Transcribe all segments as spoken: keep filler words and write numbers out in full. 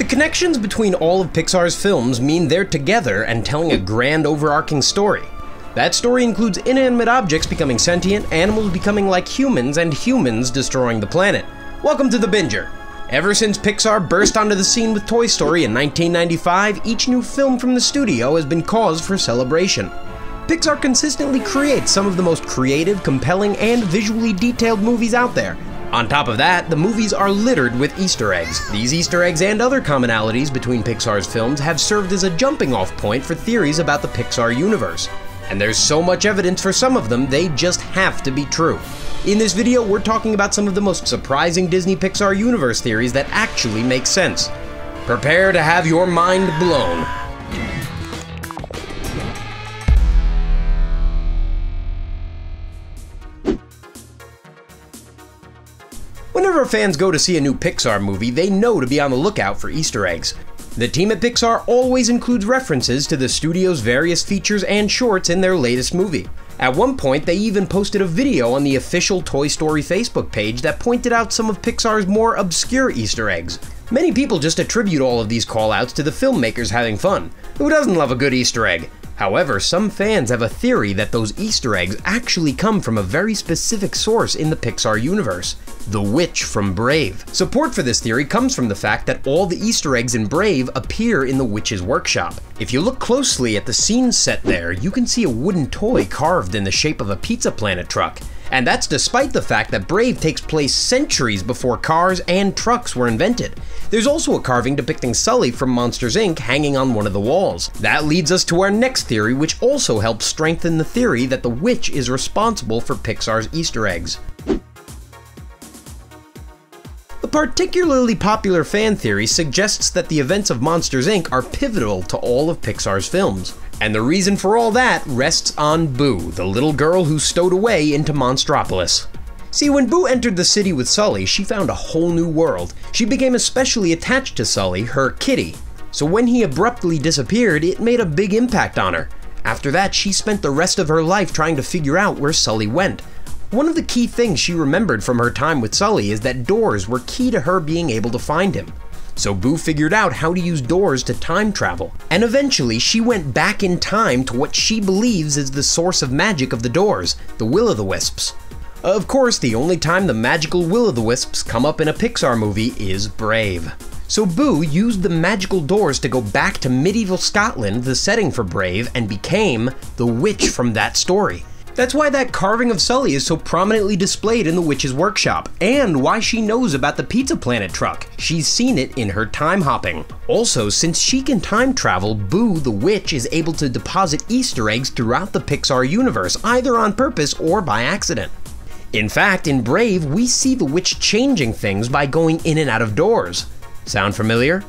The connections between all of Pixar's films mean they're together and telling a grand overarching story. That story includes inanimate objects becoming sentient, animals becoming like humans, and humans destroying the planet. Welcome to The Binger. Ever since Pixar burst onto the scene with Toy Story in nineteen ninety-five, each new film from the studio has been cause for celebration. Pixar consistently creates some of the most creative, compelling, and visually detailed movies out there. On top of that, the movies are littered with Easter eggs. These Easter eggs and other commonalities between Pixar's films have served as a jumping-off point for theories about the Pixar universe. And there's so much evidence for some of them, they just have to be true. In this video, we're talking about some of the most surprising Disney Pixar universe theories that actually make sense. Prepare to have your mind blown. Whenever fans go to see a new Pixar movie, they know to be on the lookout for Easter eggs. The team at Pixar always includes references to the studio's various features and shorts in their latest movie. At one point, they even posted a video on the official Toy Story Facebook page that pointed out some of Pixar's more obscure Easter eggs. Many people just attribute all of these callouts to the filmmakers having fun. Who doesn't love a good Easter egg? However, some fans have a theory that those Easter eggs actually come from a very specific source in the Pixar universe, the witch from Brave. Support for this theory comes from the fact that all the Easter eggs in Brave appear in the witch's workshop. If you look closely at the scene set there, you can see a wooden toy carved in the shape of a Pizza Planet truck. And that's despite the fact that Brave takes place centuries before cars and trucks were invented. There's also a carving depicting Sulley from Monsters, Incorporated hanging on one of the walls. That leads us to our next theory, which also helps strengthen the theory that the witch is responsible for Pixar's Easter eggs. The particularly popular fan theory suggests that the events of Monsters, Incorporated are pivotal to all of Pixar's films. And the reason for all that rests on Boo, the little girl who stowed away into Monstropolis. See, when Boo entered the city with Sulley, she found a whole new world. She became especially attached to Sulley, her kitty. So when he abruptly disappeared, it made a big impact on her. After that, she spent the rest of her life trying to figure out where Sulley went. One of the key things she remembered from her time with Sulley is that doors were key to her being able to find him. So Boo figured out how to use doors to time travel, and eventually she went back in time to what she believes is the source of magic of the doors, the Will-o'-the-Wisps. Of course, the only time the magical Will-o'-the-Wisps come up in a Pixar movie is Brave. So Boo used the magical doors to go back to medieval Scotland, the setting for Brave, and became the witch from that story. That's why that carving of Sulley is so prominently displayed in the witch's workshop, and why she knows about the Pizza Planet truck. She's seen it in her time hopping. Also, since she can time travel, Boo the witch is able to deposit Easter eggs throughout the Pixar universe, either on purpose or by accident. In fact, in Brave, we see the witch changing things by going in and out of doors. Sound familiar?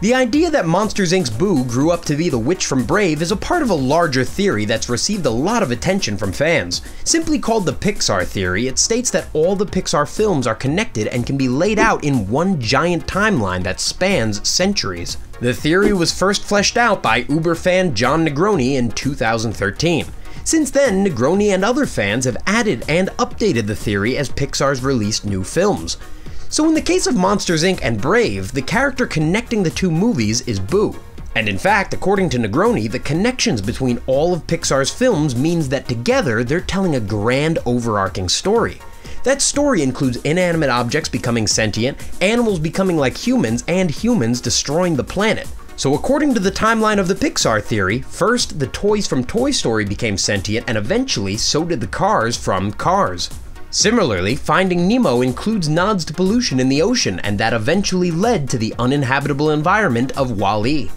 The idea that Monsters, Incorporated's Boo grew up to be the witch from Brave is a part of a larger theory that's received a lot of attention from fans. Simply called the Pixar Theory, it states that all the Pixar films are connected and can be laid out in one giant timeline that spans centuries. The theory was first fleshed out by Uber fan Jon Negroni in two thousand thirteen. Since then, Negroni and other fans have added and updated the theory as Pixar's released new films. So in the case of Monsters, Incorporated and Brave, the character connecting the two movies is Boo. And in fact, according to Negroni, the connections between all of Pixar's films means that together they're telling a grand overarching story. That story includes inanimate objects becoming sentient, animals becoming like humans, and humans destroying the planet. So according to the timeline of the Pixar theory, first the toys from Toy Story became sentient, and eventually so did the cars from Cars. Similarly, Finding Nemo includes nods to pollution in the ocean, and that eventually led to the uninhabitable environment of Wall-E.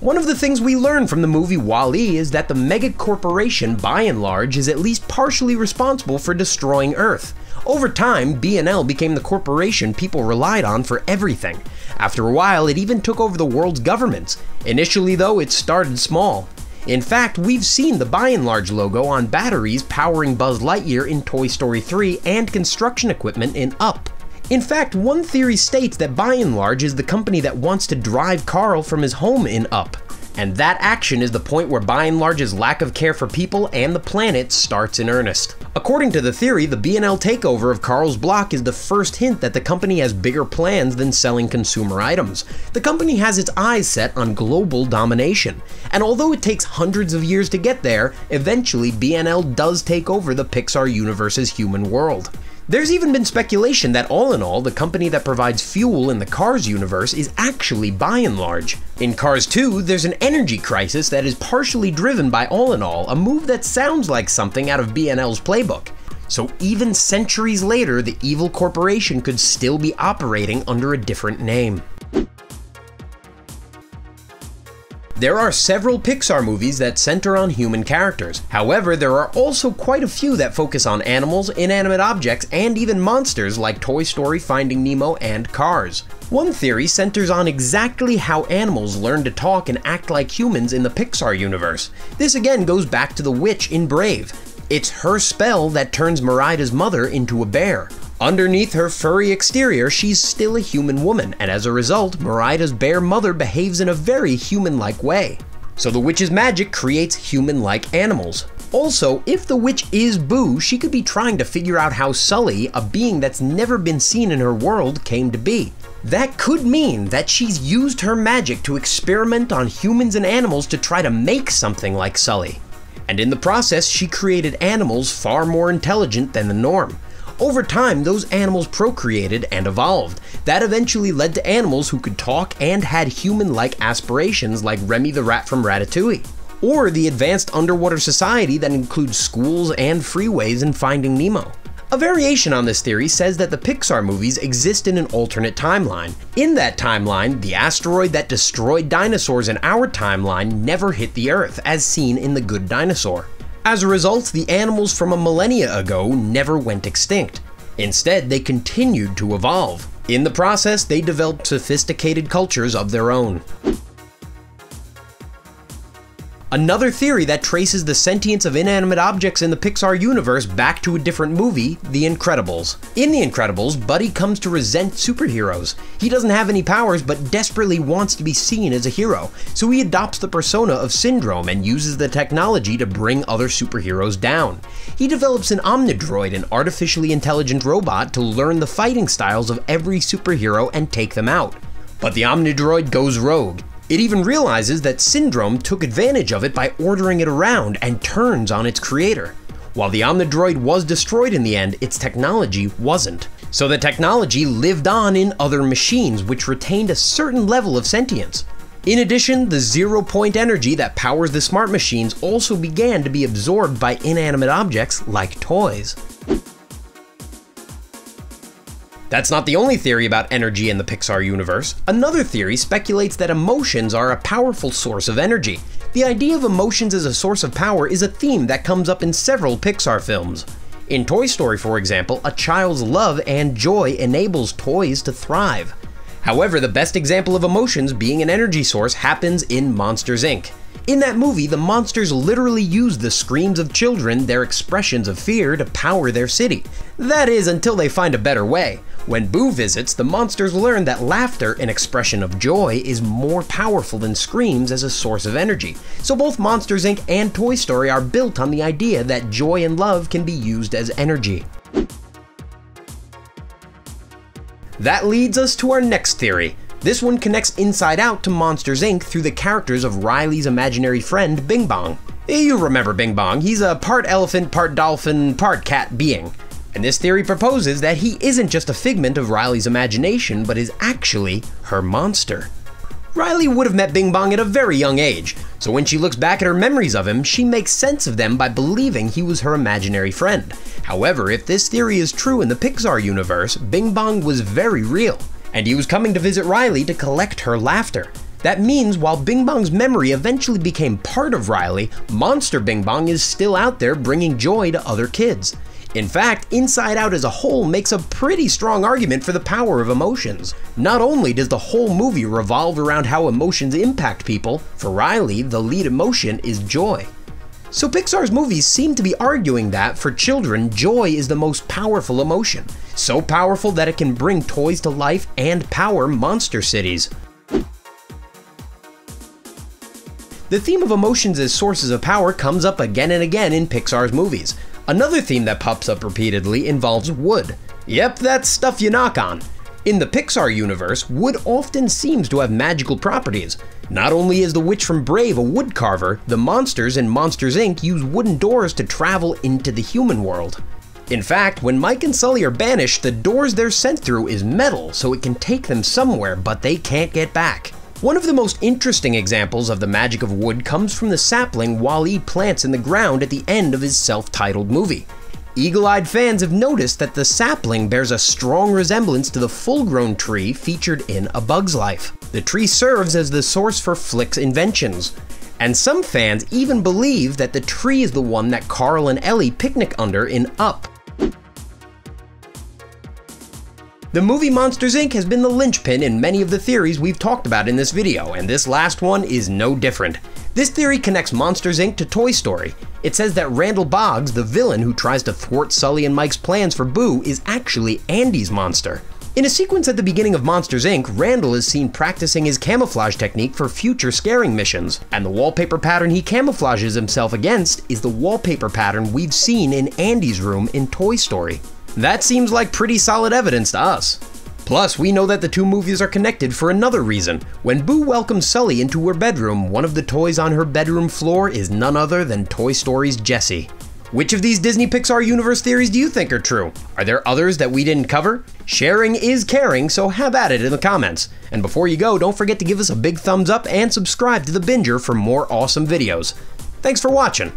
One of the things we learn from the movie Wall-E is that the mega corporation, by and large, is at least partially responsible for destroying Earth. Over time, B and L became the corporation people relied on for everything. After a while, it even took over the world's governments. Initially, though, it started small. In fact, we've seen the Buy 'N Large logo on batteries powering Buzz Lightyear in Toy Story three and construction equipment in Up. In fact, one theory states that Buy 'N Large is the company that wants to drive Carl from his home in Up. And that action is the point where Buy 'N Large's lack of care for people and the planet starts in earnest. According to the theory, the B and L takeover of Carl's Block is the first hint that the company has bigger plans than selling consumer items. The company has its eyes set on global domination, and although it takes hundreds of years to get there, eventually B and L does take over the Pixar universe's human world. There's even been speculation that all in all, the company that provides fuel in the Cars universe is actually Buy 'N Large. In Cars two, there's an energy crisis that is partially driven by All in All, a move that sounds like something out of B and L's playbook. So even centuries later, the evil corporation could still be operating under a different name. There are several Pixar movies that center on human characters. However, there are also quite a few that focus on animals, inanimate objects, and even monsters like Toy Story, Finding Nemo, and Cars. One theory centers on exactly how animals learn to talk and act like humans in the Pixar universe. This again goes back to the witch in Brave. It's her spell that turns Miraida's mother into a bear. Underneath her furry exterior, she's still a human woman, and as a result, Miraida's bear mother behaves in a very human-like way. So the witch's magic creates human-like animals. Also, if the witch is Boo, she could be trying to figure out how Sulley, a being that's never been seen in her world, came to be. That could mean that she's used her magic to experiment on humans and animals to try to make something like Sulley. And in the process, she created animals far more intelligent than the norm. Over time, those animals procreated and evolved. That eventually led to animals who could talk and had human-like aspirations like Remy the rat from Ratatouille, or the advanced underwater society that includes schools and freeways in Finding Nemo. A variation on this theory says that the Pixar movies exist in an alternate timeline. In that timeline, the asteroid that destroyed dinosaurs in our timeline never hit the Earth, as seen in The Good Dinosaur. As a result, the animals from a millennia ago never went extinct. Instead, they continued to evolve. In the process, they developed sophisticated cultures of their own. Another theory that traces the sentience of inanimate objects in the Pixar universe back to a different movie, The Incredibles. In The Incredibles, Buddy comes to resent superheroes. He doesn't have any powers but desperately wants to be seen as a hero, so he adopts the persona of Syndrome and uses the technology to bring other superheroes down. He develops an Omnidroid, an artificially intelligent robot, to learn the fighting styles of every superhero and take them out. But the Omnidroid goes rogue. It even realizes that Syndrome took advantage of it by ordering it around and turns on its creator. While the Omnidroid was destroyed in the end, its technology wasn't. So the technology lived on in other machines, which retained a certain level of sentience. In addition, the zero-point energy that powers the smart machines also began to be absorbed by inanimate objects like toys. That's not the only theory about energy in the Pixar universe. Another theory speculates that emotions are a powerful source of energy. The idea of emotions as a source of power is a theme that comes up in several Pixar films. In Toy Story, for example, a child's love and joy enables toys to thrive. However, the best example of emotions being an energy source happens in Monsters, Incorporated. In that movie, the monsters literally use the screams of children, their expressions of fear, to power their city. That is, until they find a better way. When Boo visits, the monsters learn that laughter, an expression of joy, is more powerful than screams as a source of energy. So both Monsters, Incorporated and Toy Story are built on the idea that joy and love can be used as energy. That leads us to our next theory. This one connects Inside Out to Monsters, Incorporated through the characters of Riley's imaginary friend, Bing Bong. You remember Bing Bong. He's a part elephant, part dolphin, part cat being. And this theory proposes that he isn't just a figment of Riley's imagination, but is actually her monster. Riley would have met Bing Bong at a very young age, so when she looks back at her memories of him, she makes sense of them by believing he was her imaginary friend. However, if this theory is true in the Pixar universe, Bing Bong was very real, and he was coming to visit Riley to collect her laughter. That means while Bing Bong's memory eventually became part of Riley, Monster Bing Bong is still out there bringing joy to other kids. In fact, Inside Out as a whole makes a pretty strong argument for the power of emotions. Not only does the whole movie revolve around how emotions impact people, for Riley, the lead emotion is joy. So Pixar's movies seem to be arguing that, for children, joy is the most powerful emotion. So powerful that it can bring toys to life and power monster cities. The theme of emotions as sources of power comes up again and again in Pixar's movies. Another theme that pops up repeatedly involves wood. Yep, that's stuff you knock on. In the Pixar universe, wood often seems to have magical properties. Not only is the witch from Brave a wood carver, the monsters in Monsters, Incorporated use wooden doors to travel into the human world. In fact, when Mike and Sulley are banished, the doors they're sent through is metal, so it can take them somewhere, but they can't get back. One of the most interesting examples of the magic of wood comes from the sapling Wall-E plants in the ground at the end of his self-titled movie. Eagle-eyed fans have noticed that the sapling bears a strong resemblance to the full-grown tree featured in A Bug's Life. The tree serves as the source for Flick's inventions. And some fans even believe that the tree is the one that Carl and Ellie picnic under in Up. The movie Monsters, Incorporated has been the linchpin in many of the theories we've talked about in this video, and this last one is no different. This theory connects Monsters, Incorporated to Toy Story. It says that Randall Boggs, the villain who tries to thwart Sulley and Mike's plans for Boo, is actually Andy's monster. In a sequence at the beginning of Monsters, Incorporated, Randall is seen practicing his camouflage technique for future scaring missions, and the wallpaper pattern he camouflages himself against is the wallpaper pattern we've seen in Andy's room in Toy Story. That seems like pretty solid evidence to us. Plus, we know that the two movies are connected for another reason. When Boo welcomes Sulley into her bedroom, one of the toys on her bedroom floor is none other than Toy Story's Jessie. Which of these Disney Pixar universe theories do you think are true? Are there others that we didn't cover? Sharing is caring, so have at it in the comments. And before you go, don't forget to give us a big thumbs up and subscribe to The Binger for more awesome videos. Thanks for watching.